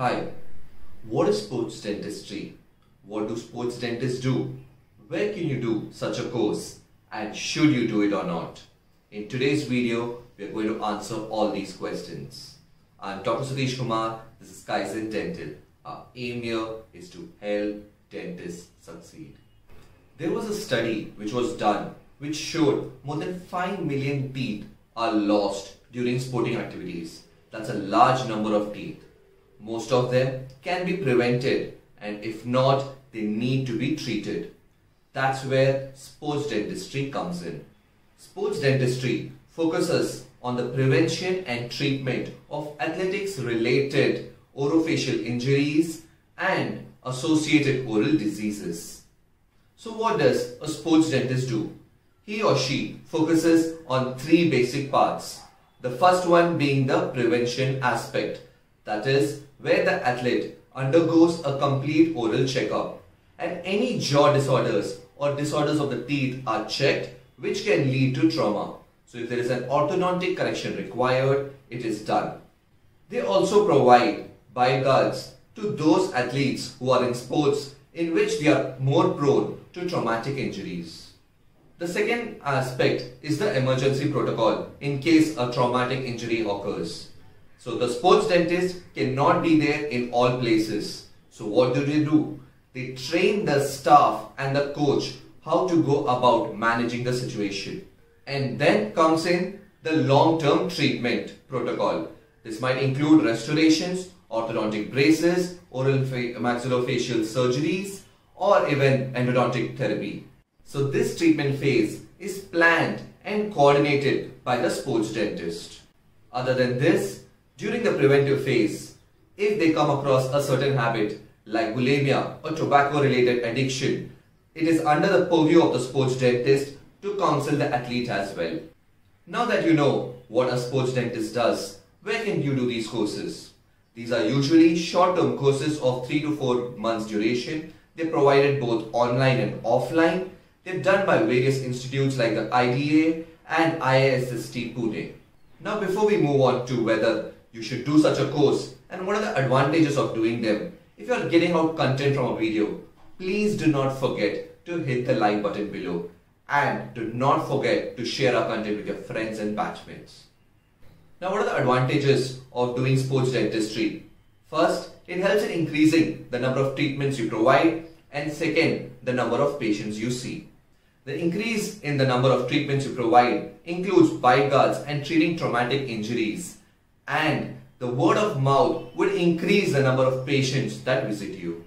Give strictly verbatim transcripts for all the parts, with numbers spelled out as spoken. Hi, what is sports dentistry? What do sports dentists do? Where can you do such a course? And should you do it or not? In today's video, we are going to answer all these questions. I'm Doctor Sudeesh Kumar, this is Kaizen Dental. Our aim here is to help dentists succeed. There was a study which was done which showed more than five million teeth are lost during sporting activities. That's a large number of teeth. Most of them can be prevented, and if not, they need to be treated. That's where sports dentistry comes in. Sports dentistry focuses on the prevention and treatment of athletics-related orofacial injuries and associated oral diseases. So what does a sports dentist do? He or she focuses on three basic parts. The first one being the prevention aspect. That is where the athlete undergoes a complete oral checkup and any jaw disorders or disorders of the teeth are checked, which can lead to trauma. So if there is an orthodontic correction required, it is done. They also provide lifeguards to those athletes who are in sports in which they are more prone to traumatic injuries. The second aspect is the emergency protocol in case a traumatic injury occurs. So the sports dentist cannot be there in all places. So what do they do? They train the staff and the coach how to go about managing the situation. And then comes in the long-term treatment protocol. This might include restorations, orthodontic braces, oral maxillofacial surgeries, or even endodontic therapy. So this treatment phase is planned and coordinated by the sports dentist. Other than this, during the preventive phase, if they come across a certain habit like bulimia or tobacco-related addiction, it is under the purview of the sports dentist to counsel the athlete as well. Now that you know what a sports dentist does, where can you do these courses? These are usually short-term courses of three to four months duration. They are provided both online and offline. They are done by various institutes like the I D A and I A S S T Pune. Now before we move on to whether you should do such a course and what are the advantages of doing them, if you are getting out content from a video, please do not forget to hit the like button below and do not forget to share our content with your friends and batchmates. Now what are the advantages of doing sports dentistry? First, it helps in increasing the number of treatments you provide, and second, the number of patients you see. The increase in the number of treatments you provide includes lifeguards and treating traumatic injuries, and the word of mouth would increase the number of patients that visit you.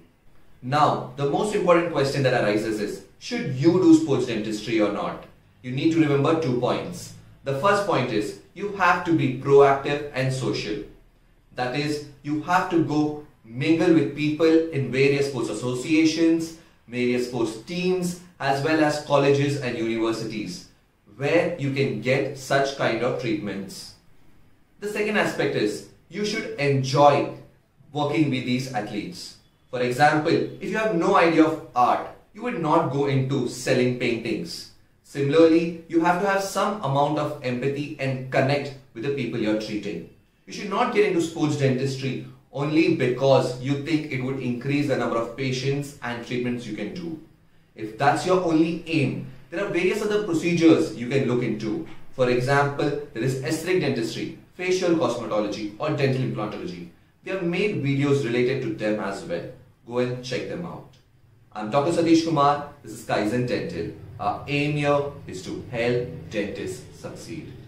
Now, the most important question that arises is, should you do sports dentistry or not? You need to remember two points. The first point is, you have to be proactive and social. That is, you have to go mingle with people in various sports associations, various sports teams, as well as colleges and universities, where you can get such kind of treatments. The second aspect is, you should enjoy working with these athletes. For example, if you have no idea of art, you would not go into selling paintings. Similarly, you have to have some amount of empathy and connect with the people you're treating. You should not get into sports dentistry only because you think it would increase the number of patients and treatments you can do. If that's your only aim, there are various other procedures you can look into. For example, there is aesthetic dentistry, facial cosmetology or dental implantology. We have made videos related to them as well. Go and check them out. I'm Doctor Sudeesh Kumar, this is Kaizen Dental. Our aim here is to help dentists succeed.